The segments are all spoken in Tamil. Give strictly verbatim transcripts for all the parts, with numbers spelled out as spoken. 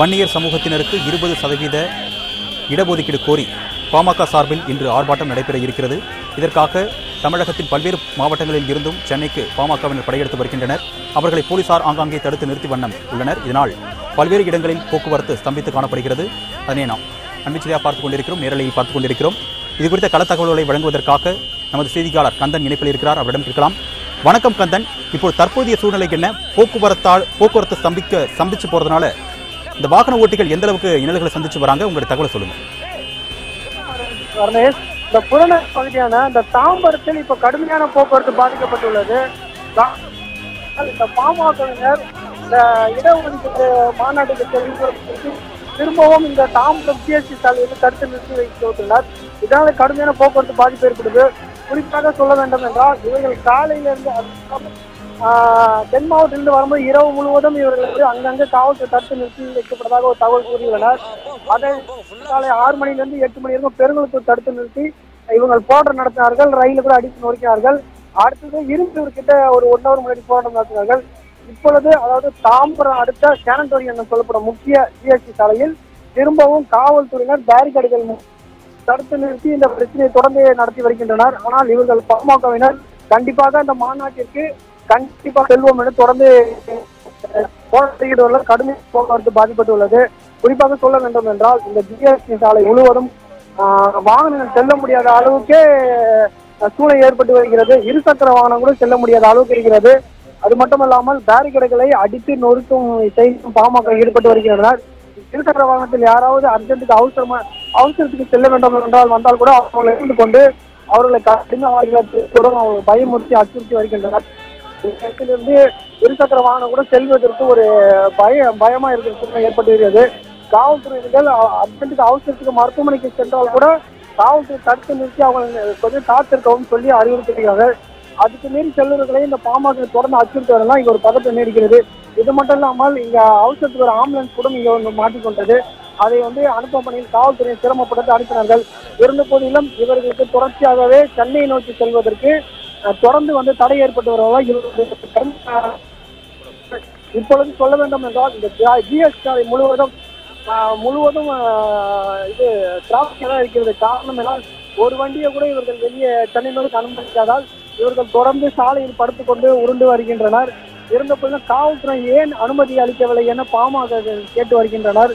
வன்னியர் சமூகத்தினருக்கு இருபது சதவீத இடஒதுக்கீடு கோரி பாமக சார்பில் இன்று ஆர்ப்பாட்டம் நடைபெற இருக்கிறது. இதற்காக தமிழகத்தின் பல்வேறு மாவட்டங்களில் இருந்தும் சென்னைக்கு பாமகவினர் படையெடுத்து வருகின்றனர். அவர்களை போலீசார் ஆங்காங்கே தடுத்து நிறுத்தி வண்ணம் உள்ளனர். இதனால் பல்வேறு இடங்களில் போக்குவரத்து ஸ்தம்பித்து காணப்படுகிறது. அதனை நாம் அண்மையாக பார்த்துக் கொண்டிருக்கிறோம், நேரலையை பார்த்துக் கொண்டிருக்கிறோம். இது குறித்த கள தகவல்களை வழங்குவதற்காக நமது செய்தியாளர் கந்தன் இணைப்பில் இருக்கிறார். அவரிடம் கேட்கலாம். வணக்கம் கந்தன், இப்போது தற்போதைய சூழ்நிலை என்ன? போக்குவரத்தால் போக்குவரத்து ஸ்தம்பிக்க ஸ்தம்பிச்சு போறதுனால இந்த வாகன ஓட்டிகள் எந்த அளவுக்கு இன்னல்களை சந்திச்சு வராங்க, உங்களுடைய தகவலை சொல்லுங்க. இந்த புறநகர் பகுதியான இந்த தாம்பரத்தில் இப்ப கடுமையான போக்குவரத்து பாதிக்கப்பட்டுள்ளது. இந்த பாமகவினர் இந்த இடஒதுக்கீடு மாநாட்டுக்கு தெரிவிப்பதற்கு திரும்பவும் இந்த தாம்பரம் சிஎஸ்டி சாலையில் தடுத்து நிறுத்தி வைத்துள்ளனர். இதனால கடுமையான போக்குவரத்து பாதிப்பு ஏற்படுது. குறிப்பாக சொல்ல வேண்டும் என்றால் இவர்கள் காலையிலிருந்து தென் மாவட்டத்திலிருந்து வரும்போது இரவு முழுவதும் இவர்களுக்கு அங்கங்கே காவல்துறை தடுத்து நிறுத்தி வைக்கப்பட்டதாக ஒரு தகவல் கூறியுள்ளனர். அதை காலை ஆறு மணியிலிருந்து எட்டு மணி வரைக்கும் பெருங்குளத்தூர் தடுத்து நிறுத்தி இவங்கள் போராட்டம் நடத்தினார்கள். ரயிலில் கூட அடித்து நோக்கினார்கள். அடுத்தது இருந்தவர்கிட்ட ஒரு ஒன் ஹவர் முன்னாடி போராட்டம் நடத்தினார்கள். இப்பொழுது அதாவது தாம்பரம் அடுத்த சேனட்டோரி என்று சொல்லப்படும் முக்கிய ஜிஎஸ்டி சாலையில் திரும்பவும் காவல்துறையினர் பேரிகார்டுகள் தடுத்து நிறுத்தி இந்த பிரச்சனையை தொடர்ந்து நடத்தி வருகின்றனர். ஆனால் இவர்கள் பாமகவினர் கண்டிப்பாக இந்த மாநாட்டிற்கு கண்டிப்பாக செல்வோம் என தொடர்ந்து போராட்டத்தில் கடுமை போக்குவரத்து பாதிக்கப்பட்டுள்ளது. குறிப்பாக சொல்ல வேண்டும் என்றால் இந்த ஜிஎஸ்டி சாலை முழுவதும் வாகனங்கள் செல்ல முடியாத அளவுக்கு சூழல் ஏற்பட்டு வருகிறது. இருசக்கர வாகனம் கூட செல்ல முடியாத அளவுக்கு இருக்கிறது. அது மட்டுமல்லாமல் பேரிகேடுகளை அடித்து நொறுக்கும் செய்யும் பாமக ஈடுபட்டு வருகின்றனர். இருசக்கர வாகனத்தில் யாராவது அர்ஜென்ட்டுக்கு அவசரமா அவசரத்துக்கு செல்ல வேண்டும் என்றால் வந்தால் கூட அவர்களை இருந்து கொண்டு அவர்களை கடுமையாக பயமுறுத்தி அச்சுறுத்தி வருகின்றனர். இருந்து இருசக்கர வாகனம் கூட செல்வதற்கு ஒரு பய பயமா இருக்கிற சூழ்நிலை ஏற்பட்டுகிறது. காவல்துறையினர்கள் அர்ஜென்ட்டுக்கு அவசரத்துக்கு மருத்துவமனைக்கு சென்றால் கூட காவல்துறை தடுத்து நிறுத்தி அவங்க கொஞ்சம் காத்திருக்கவும் சொல்லி அறிவுறுத்துகிறார்கள். அதுக்கு மீறி செல்வர்களை இந்த பாமக தொடர்ந்து அச்சுறுத்தி வரலாம். இங்க ஒரு பதட்டம் நீடிக்கிறது. இது மட்டும் இல்லாமல் இங்க அவசரத்துக்கு ஒரு ஆம்புலன்ஸ் கூட இங்க ஒன்று மாட்டிக்கொண்டது. அதை வந்து அனுப்பும் பணியில் காவல்துறையை சிரமப்படுத்தி அனுப்பினார்கள். இருந்த போதிலும் இவர்களுக்கு தொடர்ச்சியாகவே சென்னை நோக்கி செல்வதற்கு தொடர்ந்து வந்து தடை ஏற்பட்டு வருவதால் இவர்களுக்கு இப்பொழுது சொல்ல வேண்டும் என்றால் இந்த ஜிஎஸ்டி சாலை முழுவதும் முழுவதும் இது டிராஃபிக் இருக்கிறது. காரணம் எல்லாம் ஒரு வண்டியை கூட இவர்கள் வெளியே சென்னை நோக்கி அனுமதிக்காதால் இவர்கள் தொடர்ந்து சாலையில் படுத்துக் கொண்டு உருண்டு வருகின்றனர். இருந்த போதிலும் காவல்துறை ஏன் அனுமதி அளிக்கவில்லை என பாமக கேட்டு வருகின்றனர்.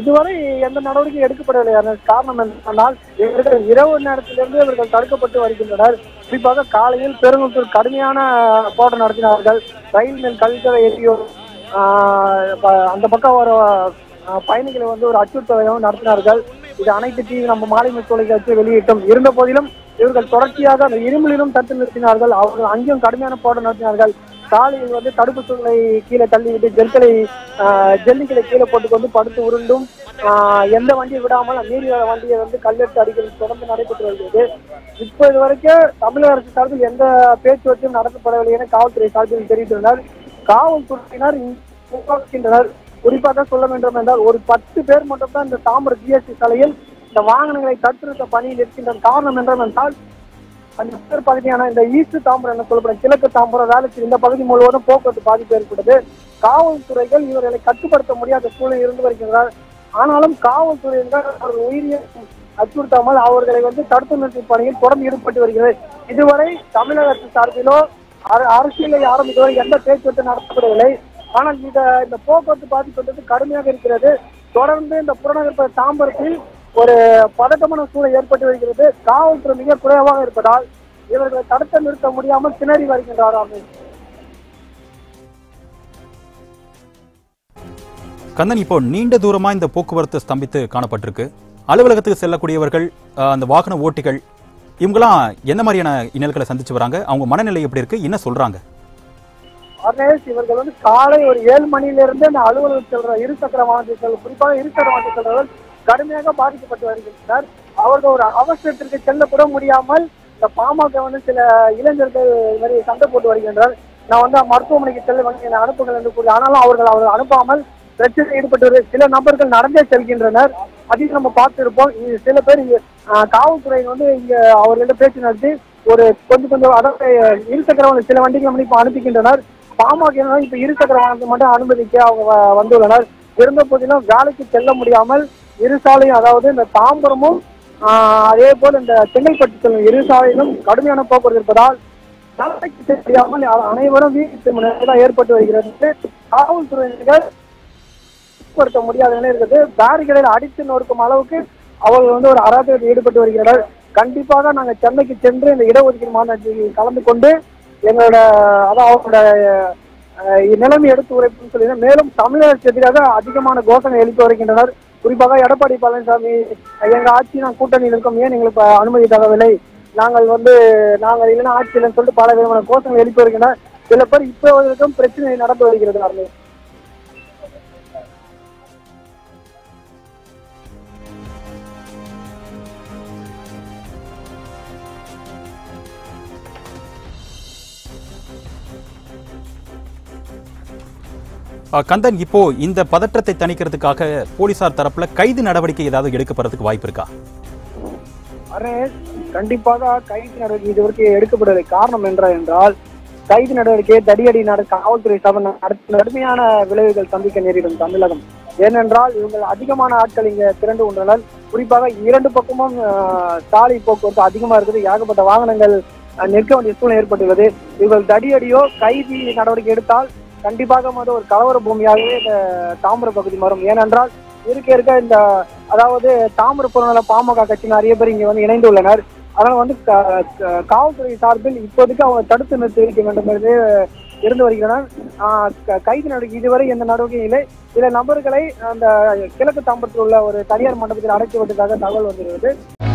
இதுவரை எந்த நடவடிக்கையும் எடுக்கப்படவில்லை. காரணம் என்னென்னால் இவர்கள் இரவு நேரத்திலிருந்து இவர்கள் தடுக்கப்பட்டு வருகின்றனர். குறிப்பாக காலையில் பெருங்குளத்தூர் கடுமையான போராட்டம் நடத்தினார்கள். ரயில் மேல் கல்வித்துறை ஏற்றியோ அந்த பக்கம் ஒரு பயணிகளை வந்து ஒரு அச்சுறுத்தலையும் நடத்தினார்கள். இது அனைத்து டிவி நம்ம மாலை தொலைக்காட்சியை வெளியிட்டோம். இருந்த போதிலும் இவர்கள் தொடர்ச்சியாக அந்த இருமலிலும் தடுத்து நிறுத்தினார்கள். அவர்கள் அங்கேயும் கடுமையான போராட்டம் நடத்தினார்கள். காலையில் வந்து தடுப்பு சூழலை கீழே தள்ளிவிட்டு ஜெல்களை ஜல்லிகளை கீழே போட்டுக்கொண்டு படுத்து உருண்டும் எந்த வண்டியை விடாமல் மீறி வண்டியை வந்து கல்லெடுத்து அடிக்கிறது தொடர்ந்து நடைபெற்று வருகிறது. இப்போ இது வரைக்கும் தமிழக அரசு சார்பில் எந்த பேச்சுவார்த்தையும் நடத்தப்படவில்லை என காவல்துறை சார்பில் தெரிவித்துள்ளனர். காவல்துறையினர் உருவாக்குகின்றனர். குறிப்பாக சொல்ல வேண்டும் என்றால் ஒரு பத்து பேர் மட்டும் தான் இந்த தாம்பரம் ஜிஎஸ்டி சாலையில் இந்த வாகனங்களை தடுத்திருத்த பணியில் இருக்கின்றன. காரணம் என்றால் அந்த பகுதியான இந்த ஈஸ்ட் தாம்பரம் என சொல்லப்படும் கிழக்கு தாம்பரம் வேலைக்கு இந்த பகுதி முழுவதும் போக்குவரத்து பாதிப்பு ஏற்பட்டது. காவல்துறைகள் இவர்களை கட்டுப்படுத்த முடியாத சூழலில் இருந்து வருகின்றனர். ஆனாலும் காவல்துறையினர் அவர்கள் உயிரியை அச்சுறுத்தாமல் அவர்களை வந்து தடுத்து நிறுத்தும் பணியில் தொடர்ந்து ஈடுபட்டு வருகிறது. இதுவரை தமிழக அரசு சார்பிலோ அரசியலை யாரும் இதுவரை எந்த பேச்சுவார்த்தை நடத்தப்படவில்லை. ஆனால் இந்த இந்த போக்குவரத்து பாதிப்பு கடுமையாக இருக்கிறது. தொடர்ந்து இந்த புறநகர் தாம்பரத்தில் ஒரு பதட்டமான சூழல் ஏற்பட்டு வருகிறது. காவல்துறை மிக குறைவாக இருப்பதால் இவர்களை தடுத்து நிறுத்த முடியாமல் திணறி வருகின்றாராம். கந்தன், இப்போ நீண்ட தூரமா இந்த போக்குவரத்து ஸ்தம்பித்து காணப்பட்டிருக்கு. அலுவலகத்துக்கு செல்லக்கூடியவர்கள், அந்த வாகன ஓட்டிகள், இவங்கெல்லாம் என்ன மாதிரியான இன்னல்களை சந்திச்சு வராங்க? அவங்க மனநிலை எப்படி இருக்கு? என்ன சொல்றாங்க? இவர்கள் வந்து காலை ஒரு ஏழு மணியிலிருந்து அந்த அலுவலகம் செல்ற இருசக்கர வாகனத்தில் குறிப்பாக இருசக்கர வாகனத்தில் செல்றவர்கள் கடுமையாக பாதிக்கப்பட்டு வருகின்றனர். அவர்கள் ஒரு அவசரத்திற்கு செல்ல கூட முடியாமல் the farm of the Santa Port. Now, the Marco Mikael and Anapoka and Purana or Anapamal, Richard Edupatu, still a number of Naranja Selkin runner. Adi from a part to report is still a very cow train only our little patient or a particular other Ilsakaran, Silamantic Company, Panapikin runner, Palma can run to Ilsakaran, the Mata Anubika, Vandu runner, Virna Pudino, Garlic, Tella Mudiamal, Irisali, Araudin, the Palm Burmo, airport and the Single Particular Irisari, Kadamiana Papa. I said, I am unable to be similar to the airport to regret. I will regret for somebody else. Barricade Addison or Kamaloke, our London Arab airport to regret. Kanti Pagan and the Chamaki Chandra and the Yedo with him on the Kalamakunde, then allowed Yelam to represent Melum, Tamil, Chedraga, Adikamana Gos and Elitoric in her, Puripaga, Yadapati Palans, Yangachi and Kutan in the community of Anamadi. நாங்கள் வந்து நாங்கள் இல்லனா ஆட்சியில சொல்லிட்டு பல விதமான கோஷங்கள் எழுப்பி இருக்கنا சில பேர் இப்போ வரைக்கும் பிரச்சனை நடந்து வருகிறது நார்மே. கந்தன் இப்போ இந்த பதற்றத்தை தணிக்கிறதுக்காக போலீசார் தரப்புல கைது நடவடிக்கை ஏதாவது எடுக்கப்படுறதுக்கு வாய்ப்பு இருக்கா? Kandipaga, Kaitner, Educated Carnamendra and all, Kaitner, Tadi, not out to seven, Arthuriana, village, something can read on Tamilam. Then and all, Adikamana article in Serendu Unal, Puripaga, Iran to Pokumam, Sali Poko, Adikamar, Yakapatavan and Nirko, and Isun airport. We will Tadi, Kaiti, Nadagatal, Kandipaga, Mother, Kaur, Bumiawe, Tamra Pokimar, Yan and all, Irka and the Ada, Tamra Pona, Pamaka, Kachinaria, bring you on the end to Leonard. I want to cow to his arbit, Ipodica, Tatasimati, Irundoran, Kaitan, Gidivari, and the Nadoki, with a number of Kalay and Kelaka Tambatula or a Tarian Mandaka, the Araki, the Tagal on the road.